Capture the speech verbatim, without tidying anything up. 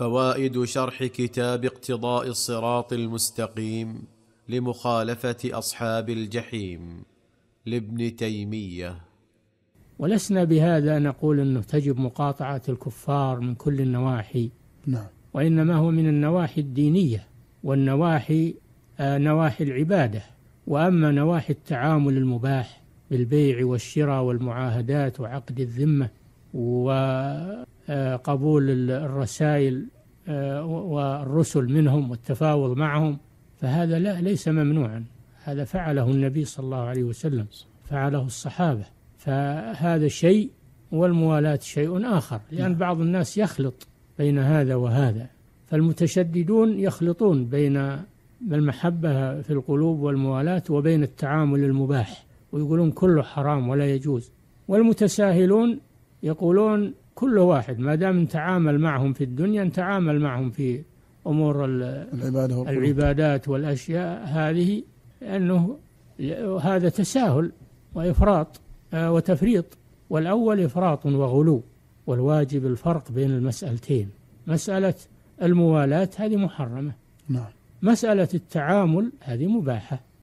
فوائد شرح كتاب اقتضاء الصراط المستقيم لمخالفة أصحاب الجحيم لابن تيمية. ولسنا بهذا نقول أنه تجب مقاطعة الكفار من كل النواحي، نعم، وإنما هو من النواحي الدينية والنواحي آه نواحي العبادة. وأما نواحي التعامل المباح بالبيع والشراء والمعاهدات وعقد الذمة وقبول الرسائل والرسل منهم والتفاوض معهم، فهذا لا ليس ممنوعا، هذا فعله النبي صلى الله عليه وسلم، فعله الصحابة، فهذا شيء والموالاة شيء آخر، لأن بعض الناس يخلط بين هذا وهذا، فالمتشددون يخلطون بين المحبة في القلوب والموالاة وبين التعامل المباح ويقولون كله حرام ولا يجوز، والمتساهلون يقولون كل واحد ما دام نتعامل معهم في الدنيا نتعامل معهم في أمور العبادات والأشياء هذه، لأنه هذا تساهل وإفراط وتفريط، والأول إفراط وغلو، والواجب الفرق بين المسألتين. مسألة الموالاة هذه محرمة، نعم، مسألة التعامل هذه مباحة.